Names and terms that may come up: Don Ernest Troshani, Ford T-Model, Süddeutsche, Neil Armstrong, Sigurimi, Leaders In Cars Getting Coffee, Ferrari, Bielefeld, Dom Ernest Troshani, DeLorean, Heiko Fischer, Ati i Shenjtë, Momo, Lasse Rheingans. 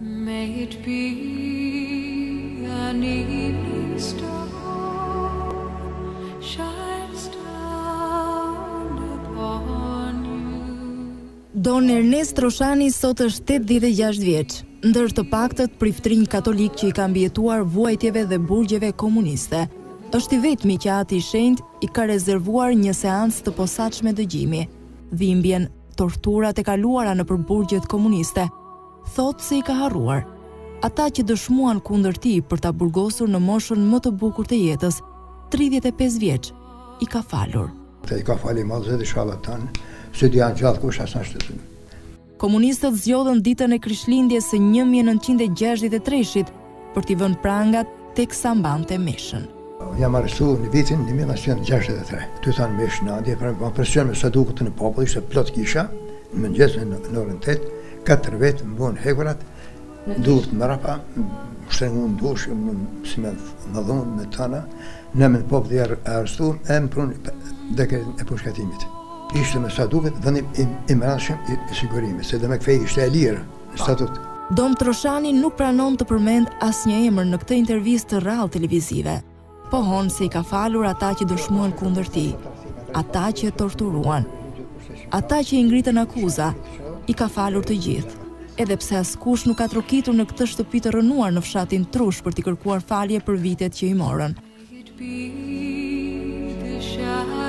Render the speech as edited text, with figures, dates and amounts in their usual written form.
May it be an evening star shines down upon you. Don Ernest Troshani sot është 86 vjeç, ndër të paktët priftrinj katolik që I ka mbijetuar vuajtjeve dhe burgjeve komuniste. Është I vetmi që ati I shenjtë I ka rezervuar një seancë të posaçme dëgjimi, dhimbjen, torturat e kaluara nëpër burgjet komuniste. Thot se I ka harruar. Ata që dëshmuan kundër tij për ta burgosur në moshën më të bukur të jetës, 35 vjeç, I ka falur. I ka falë mazë dhe shalatan, se di janë gjatë kush asnjë shtetësim. Komunistët zgjodhën ditën e Krishtlindjes së 1963-shit për t'i vënë prangat teksa mbante meshën. Jam arrestuar në vitin 1963. Ty thanë meshën atje, më presion me sa dukët në popull, ishte plot kisha, në mëngjes në orën 8. 4 vetë më buon hekurat, duhet më rapa, më shtengu në dush, si me në dhunë, me tana, në me në popë dhe arrestu, e më prunë dekret e pushkatimit. Ishte me sa duket vëndim I mërashim I sigurimit, se dhe me këfej ishte e lirë në statut. Dom Troshani nuk pranon të përmend asnjë emër në këtë intervistë të rrallë televizive, pohon se I ka falur ata që dëshmuan kundër tij, ata që torturuan, ata që I ngritën akuza, I ka falur të gjithë, edhe pse askush nuk ka trokitur në këtë shtëpi të rënuar në fshatin Trush për t'i kërkuar falje për vitet që I morën.